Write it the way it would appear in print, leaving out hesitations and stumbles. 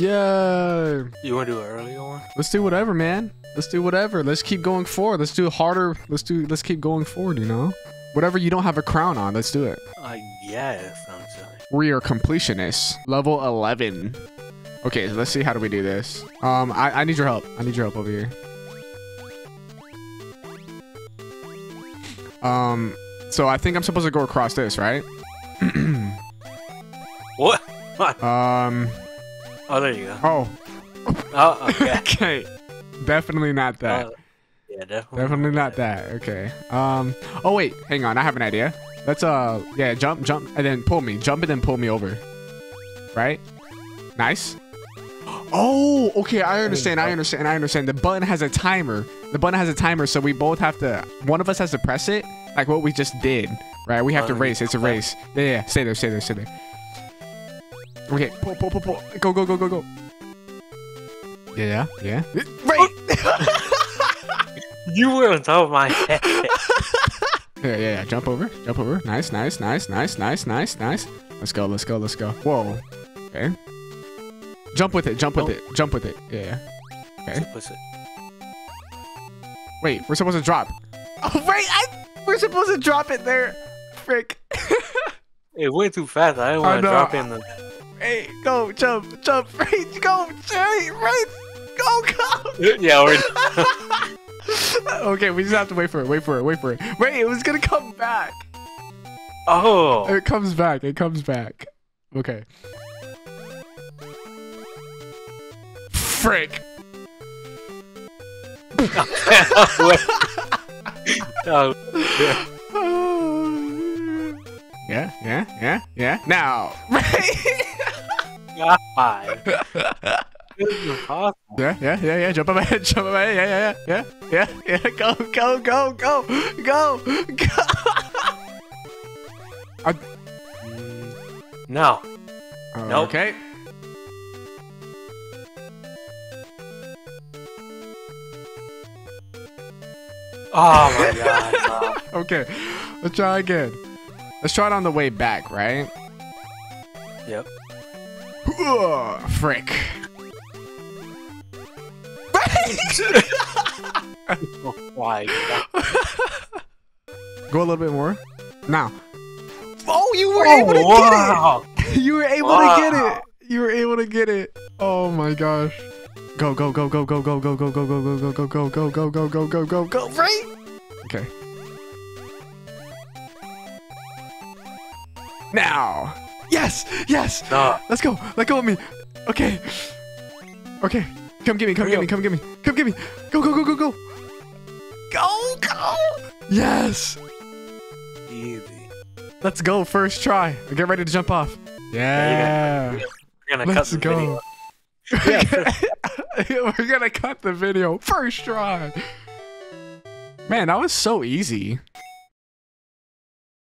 Yay! You want to do an earlier one? Let's do whatever, man. Let's do whatever. Let's keep going forward. Let's do harder. Let's keep going forward, you know? Whatever you don't have a crown on, let's do it. Yes, I'm sorry. We are completionists. Level 11. Okay, so let's see how do we do this. I need your help. I need your help over here. So I think I'm supposed to go across this, right? What? Oh, there you go. Oh. Oh, okay. Okay. Definitely not that. Yeah, definitely not that. Okay. Oh wait, hang on. I have an idea. Let's yeah, jump, and then pull me. Jump and then pull me over. Right? Nice. Oh, okay. I understand. The button has a timer. So we both have to. One of us has to press it, like what we just did. Right? We have to race. It's a race. Yeah. Stay there. Okay, pull. Go. Yeah. Right! You were on top of my head. Yeah. Jump over. Nice. Let's go. Whoa. Okay. Jump with it. Yeah. Okay. Wait, we're supposed to drop. Oh, right! We're supposed to drop it there. Frick. It went too fast. I didn't want to drop in the... Hey, go, jump, right, go, right, go. Yeah, we're done. Okay, we just have to wait for it. Wait, it was gonna come back. Oh. It comes back. Okay. Frick. Yeah. Now, right? God. Yeah. Jump up ahead. Yeah. Go. No. Nope. Okay. Oh my God. No. Okay. Let's try again. Let's try it on the way back, right? Yep. Frick. Oh my God. Go a little bit more. Now. Oh, you were able to get it. You were able to get it. Oh my gosh. Go. Right? Okay. Now. Yes. Let's go. Let go of me. Okay. Come get me. Go. Go. Yes. Easy. Let's go. First try. Get ready to jump off. Yeah. We're gonna cut the video. Yeah. We're gonna cut the video. First try. Man, that was so easy.